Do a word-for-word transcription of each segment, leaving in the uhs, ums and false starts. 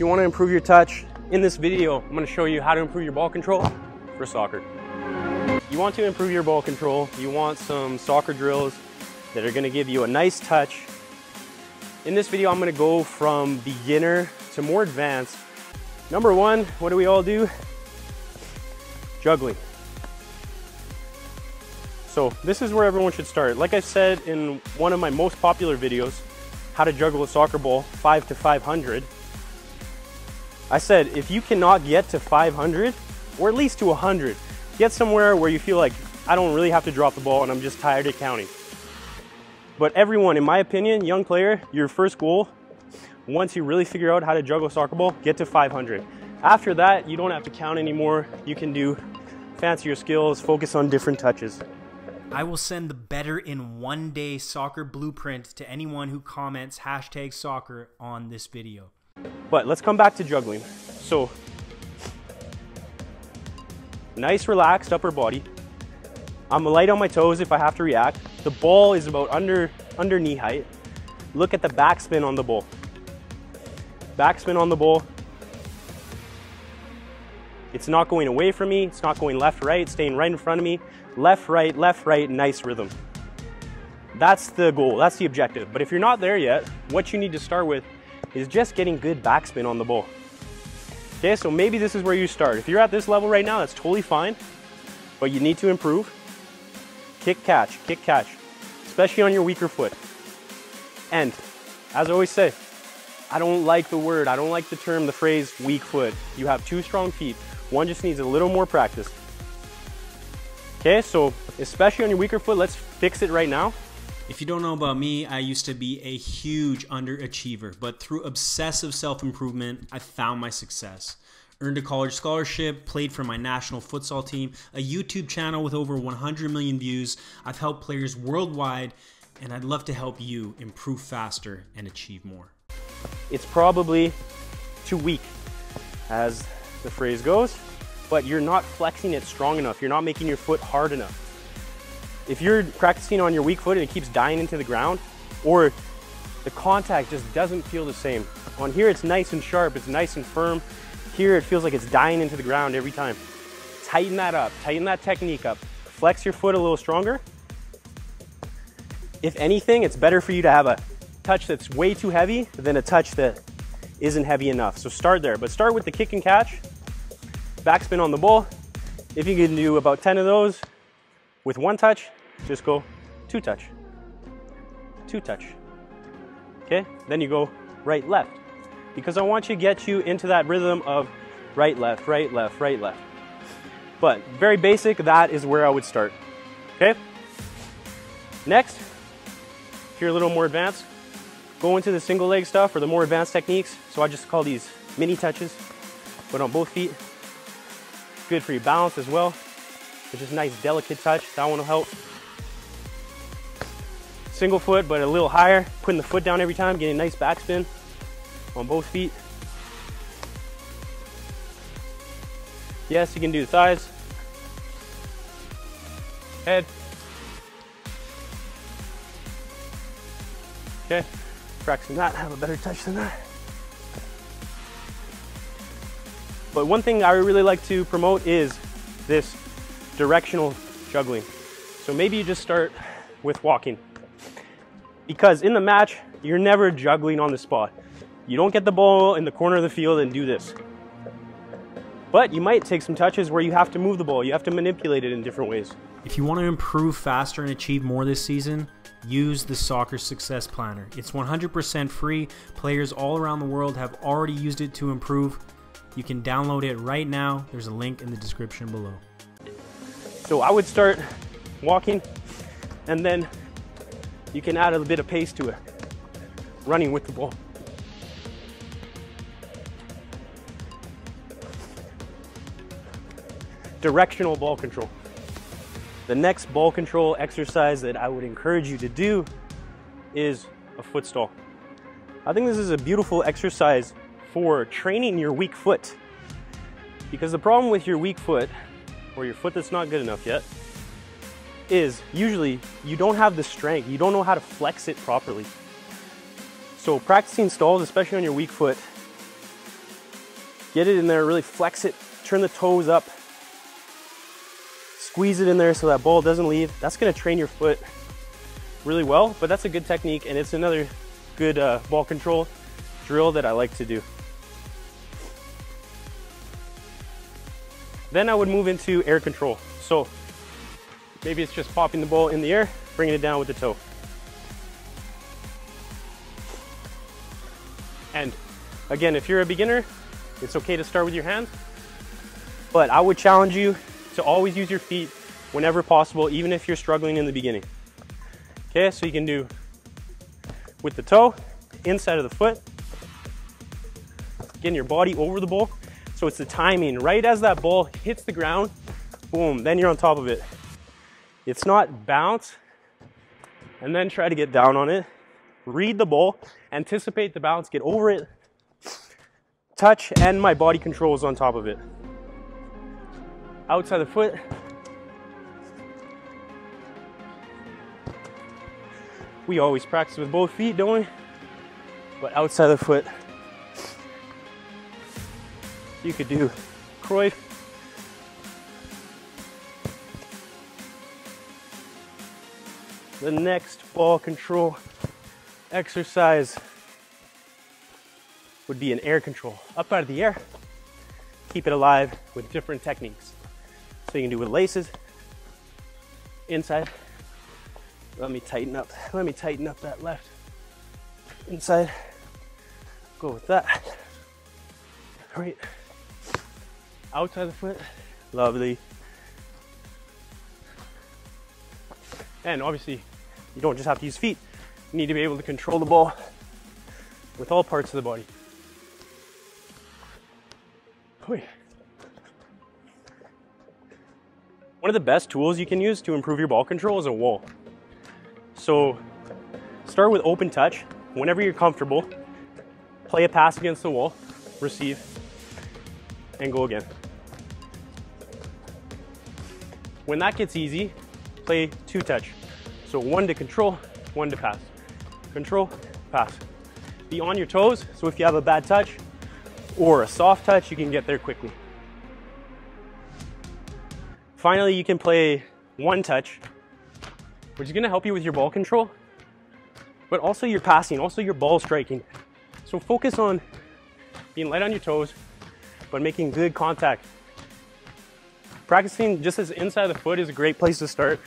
If you want to improve your touch, in this video, I'm going to show you how to improve your ball control for soccer. You want to improve your ball control, you want some soccer drills that are going to give you a nice touch. In this video, I'm going to go from beginner to more advanced. Number one, what do we all do? Juggling. So this is where everyone should start. Like I said in one of my most popular videos, how to juggle a soccer ball five to five hundred. I said, if you cannot get to five hundred, or at least to one hundred, get somewhere where you feel like, I don't really have to drop the ball and I'm just tired of counting. But everyone, in my opinion, young player, your first goal, once you really figure out how to juggle a soccer ball, get to five hundred. After that, you don't have to count anymore. You can do fancier skills, focus on different touches. I will send the Better in One Day Soccer Blueprint to anyone who comments hashtag soccer on this video. But let's come back to juggling. So, nice relaxed upper body. I'm light on my toes if I have to react. The ball is about under, under knee height. Look at the backspin on the ball. Backspin on the ball. It's not going away from me. It's not going left, right, staying right in front of me. Left, right, left, right, nice rhythm. That's the goal, that's the objective. But if you're not there yet, what you need to start with is just getting good backspin on the ball. Okay, so maybe this is where you start. If you're at this level right now, that's totally fine, but you need to improve. Kick, catch, kick, catch, especially on your weaker foot. And as I always say, I don't like the word, I don't like the term, the phrase weak foot. You have two strong feet. One just needs a little more practice. Okay, so especially on your weaker foot, let's fix it right now. If you don't know about me, I used to be a huge underachiever, but through obsessive self-improvement, I found my success. Earned a college scholarship, played for my national futsal team, a YouTube channel with over one hundred million views. I've helped players worldwide, and I'd love to help you improve faster and achieve more. It's probably too weak, as the phrase goes, but you're not flexing it strong enough. You're not making your foot hard enough. If you're practicing on your weak foot and it keeps dying into the ground, or the contact just doesn't feel the same. On here, it's nice and sharp, it's nice and firm. Here, it feels like it's dying into the ground every time. Tighten that up, tighten that technique up. Flex your foot a little stronger. If anything, it's better for you to have a touch that's way too heavy than a touch that isn't heavy enough. So start there, but start with the kick and catch, backspin on the ball. If you can do about ten of those with one touch, just go two touch, two touch, okay? Then you go right, left, because I want you to get you into that rhythm of right, left, right, left, right, left. But very basic, that is where I would start, okay? Next, if you're a little more advanced, go into the single leg stuff or the more advanced techniques. So I just call these mini touches, but on both feet. Good for your balance as well. It's just a nice delicate touch, that one will help. Single foot, but a little higher, putting the foot down every time, getting a nice backspin on both feet. Yes, you can do the thighs. Head. Okay, practicing that, have a better touch than that. But one thing I really like to promote is this directional juggling. So maybe you just start with walking. Because in the match, you're never juggling on the spot. You don't get the ball in the corner of the field and do this. But you might take some touches where you have to move the ball. You have to manipulate it in different ways. If you want to improve faster and achieve more this season, use the Soccer Success Planner. It's one hundred percent free. Players all around the world have already used it to improve. You can download it right now. There's a link in the description below. So I would start walking, and then you can add a bit of pace to it, running with the ball. Directional ball control. The next ball control exercise that I would encourage you to do is a foot stall. I think this is a beautiful exercise for training your weak foot, because the problem with your weak foot, or your foot that's not good enough yet, is usually you don't have the strength, you don't know how to flex it properly. So practicing stalls, especially on your weak foot, Get it in there, really flex it, turn the toes up, squeeze it in there so that ball doesn't leave. That's gonna train your foot really well, but that's a good technique, and it's another good uh, ball control drill that I like to do. Then I would move into air control. So maybe it's just popping the ball in the air, bringing it down with the toe. And again, if you're a beginner, it's okay to start with your hands, but I would challenge you to always use your feet whenever possible, even if you're struggling in the beginning. Okay, so you can do with the toe, inside of the foot, getting your body over the ball. So it's the timing, right as that ball hits the ground, boom, then you're on top of it. It's not bounce and then try to get down on it. Read the ball, anticipate the bounce, get over it, touch, and my body control is on top of it. Outside the foot. We always practice with both feet, don't we? But outside the foot. You could do Cruyff. The next ball control exercise would be an air control. Up out of the air, keep it alive with different techniques. So you can do with laces, inside. Let me tighten up, let me tighten up that left. Inside, go with that, right. Outside the foot, lovely. And obviously, you don't just have to use feet. You need to be able to control the ball with all parts of the body. One of the best tools you can use to improve your ball control is a wall. So start with open touch. Whenever you're comfortable, play a pass against the wall, receive, and go again. When that gets easy, play two touch. So one to control, one to pass. Control, pass. Be on your toes, so if you have a bad touch or a soft touch, you can get there quickly. Finally, you can play one touch, which is gonna help you with your ball control, but also your passing, also your ball striking. So focus on being light on your toes, but making good contact. Practicing just as inside the foot is a great place to start.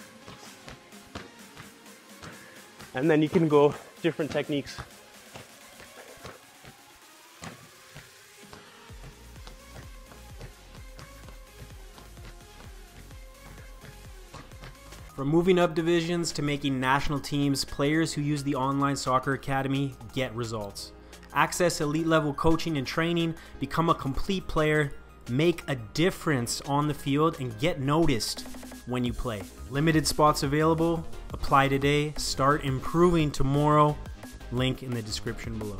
And then you can go different techniques. From moving up divisions to making national teams, players who use the Online Soccer Academy get results. Access elite level coaching and training, become a complete player, make a difference on the field, and get noticed when you play. Limited spots available. Apply today. Start improving tomorrow. Link in the description below.